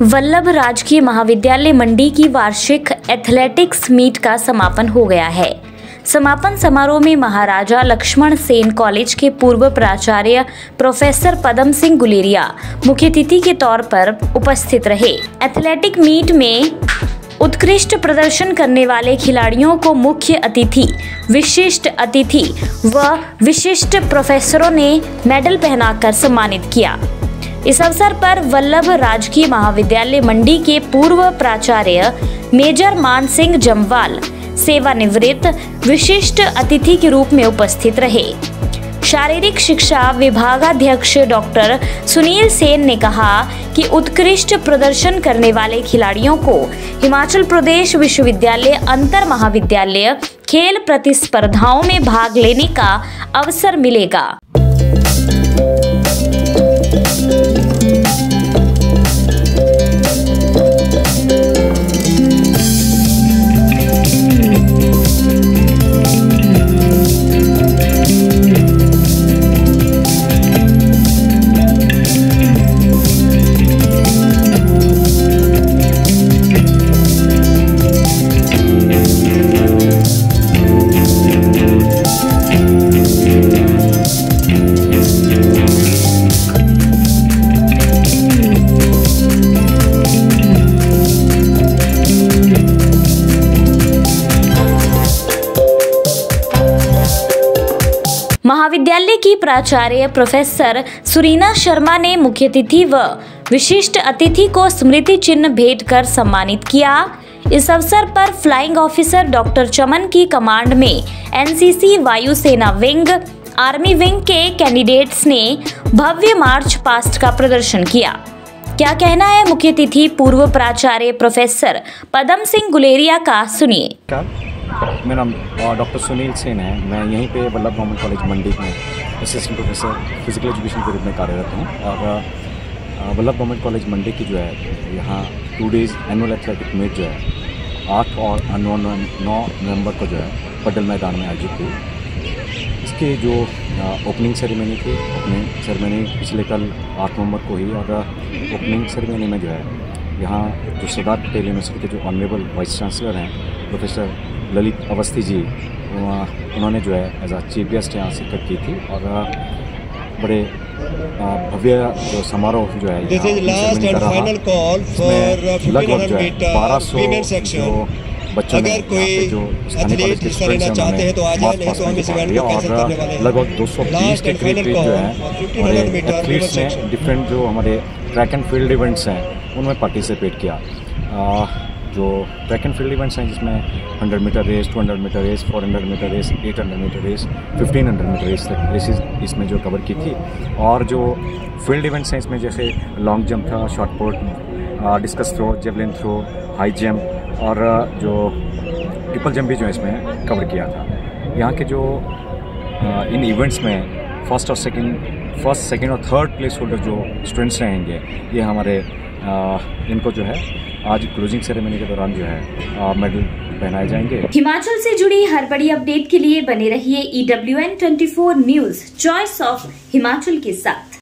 वल्लभ राजकीय महाविद्यालय मंडी की वार्षिक एथलेटिक्स मीट का समापन हो गया है। समापन समारोह में महाराजा लक्ष्मण सेन कॉलेज के पूर्व प्राचार्य प्रोफेसर पदम सिंह गुलेरिया मुख्य अतिथि के तौर पर उपस्थित रहे। एथलेटिक मीट में उत्कृष्ट प्रदर्शन करने वाले खिलाड़ियों को मुख्य अतिथि, विशिष्ट अतिथि व विशिष्ट प्रोफेसरों ने मेडल पहनाकर सम्मानित किया। इस अवसर पर वल्लभ राजकीय महाविद्यालय मंडी के पूर्व प्राचार्य मेजर मानसिंह जमवाल सेवानिवृत्त विशिष्ट अतिथि के रूप में उपस्थित रहे। शारीरिक शिक्षा विभागाध्यक्ष डॉक्टर सुनील सेन ने कहा कि उत्कृष्ट प्रदर्शन करने वाले खिलाड़ियों को हिमाचल प्रदेश विश्वविद्यालय अंतर महाविद्यालय खेल प्रतिस्पर्धाओं में भाग लेने का अवसर मिलेगा। महाविद्यालय की प्राचार्य प्रोफेसर सुरीना शर्मा ने मुख्य अतिथि व विशिष्ट अतिथि को स्मृति चिन्ह भेंट कर सम्मानित किया। इस अवसर पर फ्लाइंग ऑफिसर डॉक्टर चमन की कमांड में एनसीसी वायुसेना विंग, आर्मी विंग के कैंडिडेट्स ने भव्य मार्च पास्ट का प्रदर्शन किया। क्या कहना है मुख्य अतिथि पूर्व प्राचार्य प्रोफेसर पदम सिंह गुलेरिया का, सुनिए। मेरा नाम डॉक्टर सुनील सेन है। मैं यहीं पे वल्लभ गवर्नमेंट कॉलेज मंडी में असिस्टेंट प्रोफेसर फिजिकल एजुकेशन के रूप में कार्यरत हूँ और वल्लभ गवर्नमेंट कॉलेज मंडी की जो है यहाँ 2 डेज़ एनुअल एथलेटिक मीट जो है 8 और 9 नवंबर को जो है पटेल मैदान में आयोजित हुई। इसके जो ओपनिंग सेरेमनी थी, ओपनिंग सेरेमनी पिछले कल 8 नवंबर को हुई और ओपनिंग सेरेमनी में जो है यहाँ जो सरदार पटेल यूनिवर्सिटी के जो ऑनरेबल वाइस चांसलर हैं प्रोफेसर ललित अवस्थी जी, उन्होंने जो है एज आ चीफ गेस्ट यहाँ शिरकत की थी और बड़े भव्य जो समारोह जो है लगभग जो है 1200 जो बच्चों ने जो स्थानीय कॉलेज के स्टूडेंट्स हैं उन्होंने और लगभग 220 के करीब जो है हमारे एथलीट्स ने डिफरेंट जो हमारे ट्रैक एंड फील्ड इवेंट्स हैं उनमें पार्टिसिपेट किया। जो ट्रैक एंड फील्ड इवेंट्स हैं जिसमें 100 metre race, 200 metre race, 400 metre race, 800 metre race, 1500 metre race तक रेसेस इसमें जो कवर की थी। और जो फील्ड इवेंट्स हैं इसमें जैसे लॉन्ग जंप था, short put, discus throw, javelin throw, high jump और जो ट्रिपल जंप भी जो है इसमें कवर किया था। यहाँ के जो इन इवेंट्स में फर्स्ट, सेकेंड और थर्ड प्लेस होल्डर जो स्टूडेंट्स रहेंगे ये हमारे इनको जो है आज क्लोजिंग सेरेमनी के दौरान जो है मेडल पहनाए जाएंगे। हिमाचल से जुड़ी हर बड़ी अपडेट के लिए बने रहिए E W N 24 news, choice of Himachal के साथ।